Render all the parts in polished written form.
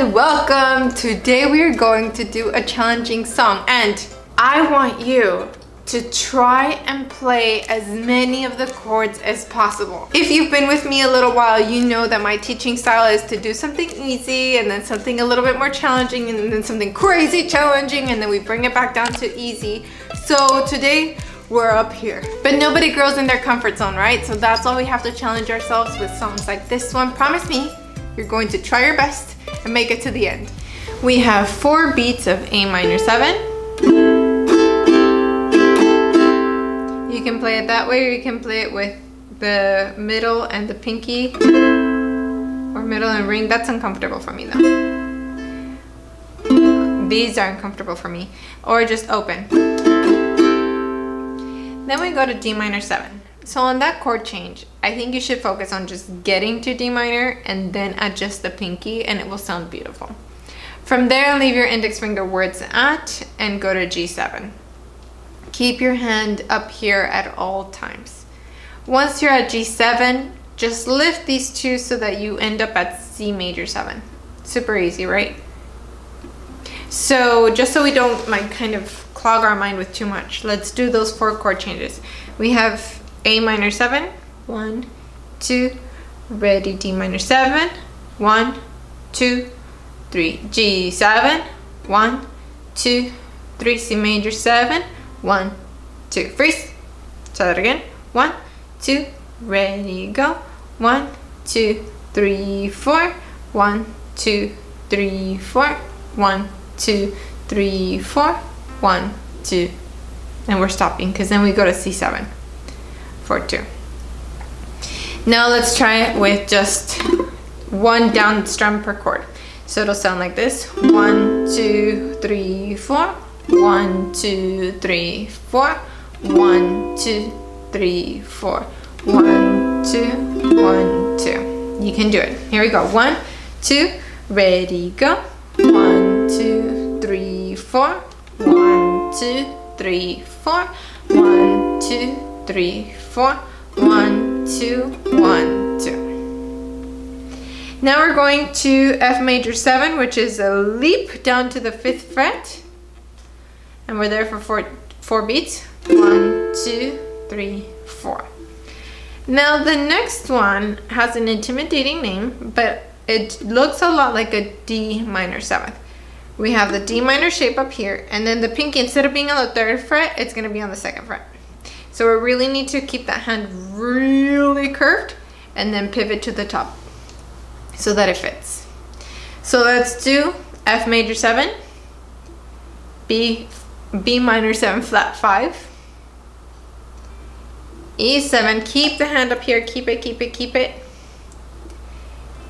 and welcome! Today we are going to do a challenging song, and I want you to try and play as many of the chords as possible. If you've been with me a little while, you know that my teaching style is to do something easy and then something a little bit more challenging and then something crazy challenging and then we bring it back down to easy. So today we're up here. But nobody grows in their comfort zone, right? So that's why we have to challenge ourselves with songs like this one. Promise me you're going to try your best and make it to the end. We have 4 beats of A minor 7. You can play it that way, or you can play it with the middle and the pinky, or middle and ring. That's uncomfortable for me though. These are uncomfortable for me. Or just open. Then we go to D minor 7. So on that chord change, I think you should focus on just getting to D minor and then adjust the pinky and it will sound beautiful. From there, leave your index finger where it's at and go to G7. Keep your hand up here at all times. Once you're at G7, just lift these two so that you end up at C major 7. Super easy, right? So just so we don't like kind of clog our mind with too much, let's do those 4 chord changes. We have A minor 7, 1, 2, ready, D minor 7, 1, 2, 3, G7, 1, 2, 3, C major 7, 1, 2, freeze. Try that again. 1, 2, ready, go. 1, 2, 3, 4. 1, 2, 3, 4. 1, 2, 3, 4. 1, 2, and we're stopping because then we go to C7 for 2. Now let's try it with just 1 down strum per chord. So it'll sound like this: 1, 2, 3, 4. 1, 2, 3, 4. 1, 2, 3, 4. 1, 2, 1, 2. You can do it. Here we go. 1, 2, ready, go. 1, 2, 3, 4. 1, 2, 3, 4. 1, 2, 3, 4. 1, 2, 1, 2. Now we're going to F major 7, which is a leap down to the 5th fret. And we're there for four beats. 1, 2, 3, 4. Now the next one has an intimidating name, but it looks a lot like a D minor 7th. We have the D minor shape up here, and then the pinky, instead of being on the 3rd fret, it's gonna be on the 2nd fret. So we really need to keep that hand really curved and then pivot to the top so that it fits. So let's do F major 7, B minor 7 flat 5, E7, keep the hand up here, keep it, keep it, keep it,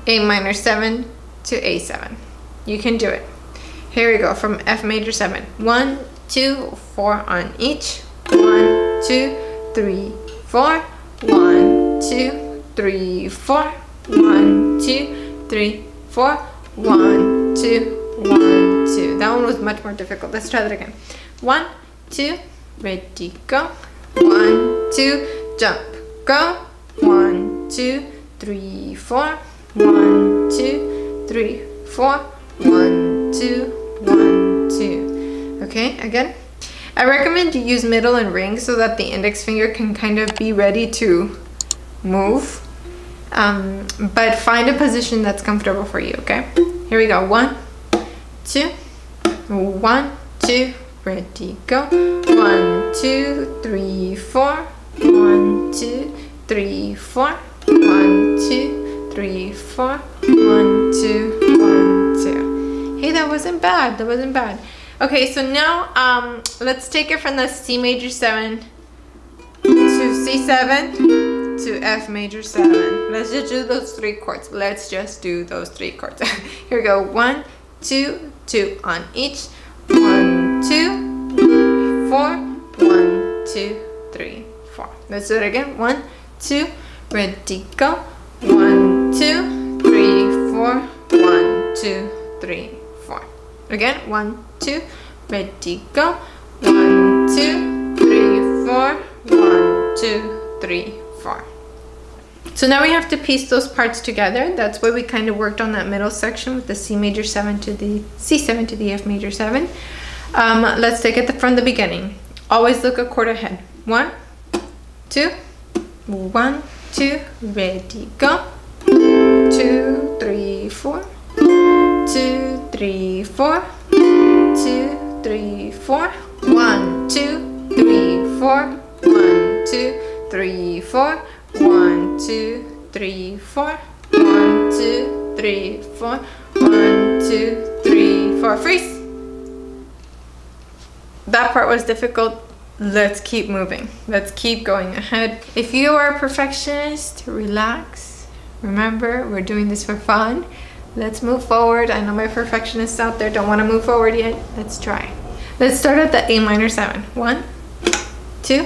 A minor 7 to A7. You can do it. Here we go from F major 7. 1, 2, 4 on each. 1, 2, 3, 4. 1, 2, 3, 4. 1, 2, 3, 4. 1, 2, 1, 2. That one was much more difficult. Let's try that again. 1, 2, ready, go. 1, 2, jump, go. 1, 2, 3, 4. 1, 2, 3, 4. 1, 2, 1, 2. Okay, again. I recommend you use middle and ring so that the index finger can kind of be ready to move. But find a position that's comfortable for you, okay? Here we go. 1, 2. 1, 2. Ready, go. 1, 2, 3, 4. 1, 2, 3, 4. 1, 2, 3, 4. 1, 2, 1, 2. Hey, that wasn't bad. That wasn't bad. Okay, so now let's take it from the C major 7 to C7 to F major 7. Let's just do those 3 chords. Let's just do those 3 chords. Here we go. 1, 2, 2 on each. 1, 2, 4. 1, 2, 3, 4. Let's do it again. 1, 2, ready, go. 1, 2, 3, 4. 1, 2, 3, 4. Again. 1, 2, ready, go. 1, 2, 3, 4. 1, 2, 3, 4. So now we have to piece those parts together. That's why we kind of worked on that middle section with the C major 7 to the C7 to the F major 7. Let's take it from the beginning. Always look a chord ahead. 1, 2, ready, go. 2, 3, 4. 2, 3, 4. 2, 3, 4. 1, 2, 3, 4. 1, 2, 3, 4. 1, 2, 3, 4. 1, 2, 3, 4. 1, 2, 3, 4. Freeze! That part was difficult. Let's keep moving. Let's keep going ahead. If you are a perfectionist, relax. Remember, we're doing this for fun. Let's move forward. I know my perfectionists out there don't want to move forward yet. Let's try. Let's start at the A minor 7. 1, 2, 1,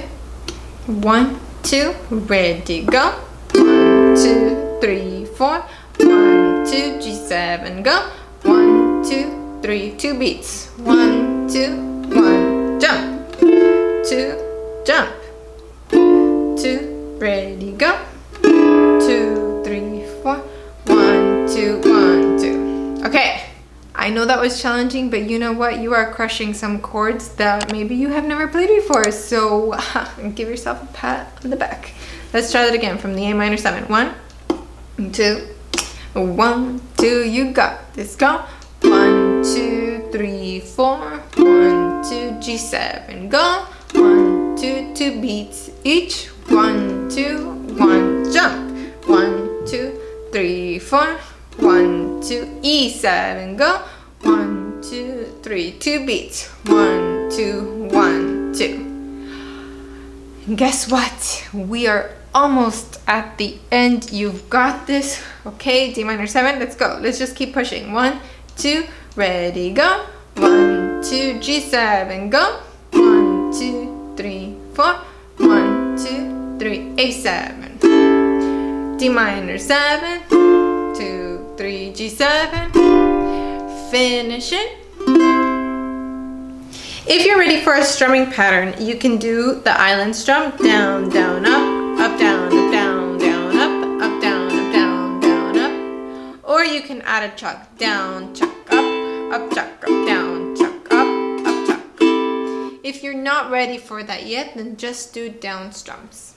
2, ready, go. 1, 2, 3, 4. 1, 2, G7, go. 1, 2, 3, 2 beats. 1, 2, 1, jump. 2, jump. 2, ready, go. 2, 3, 4. 1, 2, 1, 2. Okay, I know that was challenging, but you know what? You are crushing some chords that maybe you have never played before, so give yourself a pat on the back. Let's try that again from the A minor 7. 1, 2, 1, 2, you got this, go. 1, 2, 3, 4. 1, 2, G7, go. 1, 2, 2 beats each. 1, 2, 1, jump. 1, 2, 3, 4. 1, 2, E7, go. 1, 2, 3, 2 beats. 1, 2, 1, 2. And guess what? We are almost at the end. You've got this. Okay, D minor 7, let's go. Let's just keep pushing. 1, 2, ready, go. 1, 2, G7, go. 1, 2, 3, 4. 1, 2, 3, A7. D minor 7. 2, 3, G7, finish it. If you're ready for a strumming pattern, you can do the island strum, down, down, up, up, down, down, up, down, up. Or you can add a chuck, down, chuck, up, chuck, up, down, chuck, up, chuck. If you're not ready for that yet, then just do down strums.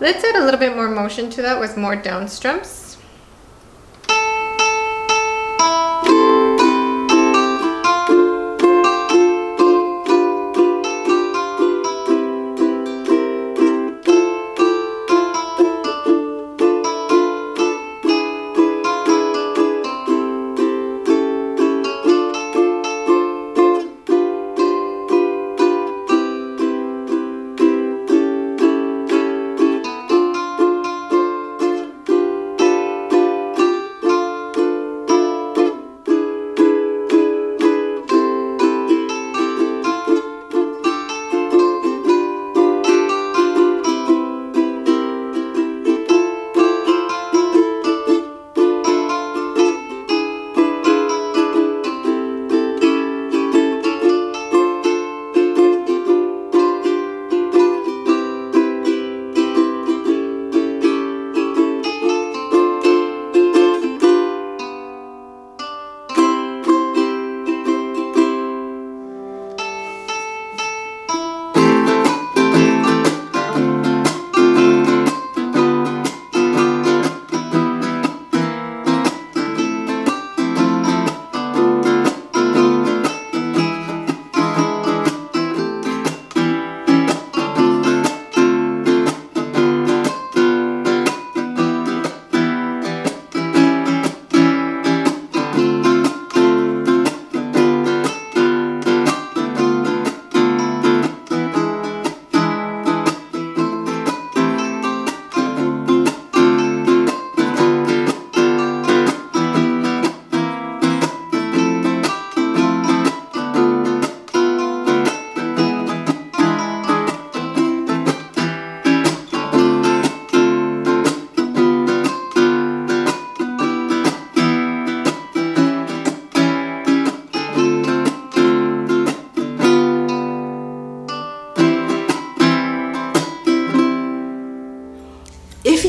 Let's add a little bit more motion to that with more down strums.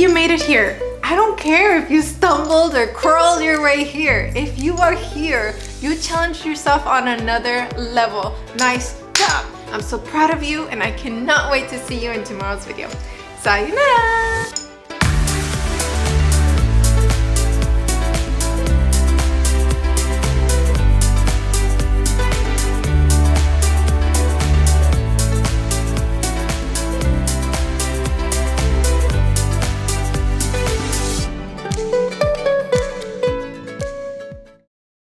you made it here. I don't care if you stumbled or crawled your way here. If you are here, you challenged yourself on another level. Nice job. I'm so proud of you and I cannot wait to see you in tomorrow's video. Sayonara!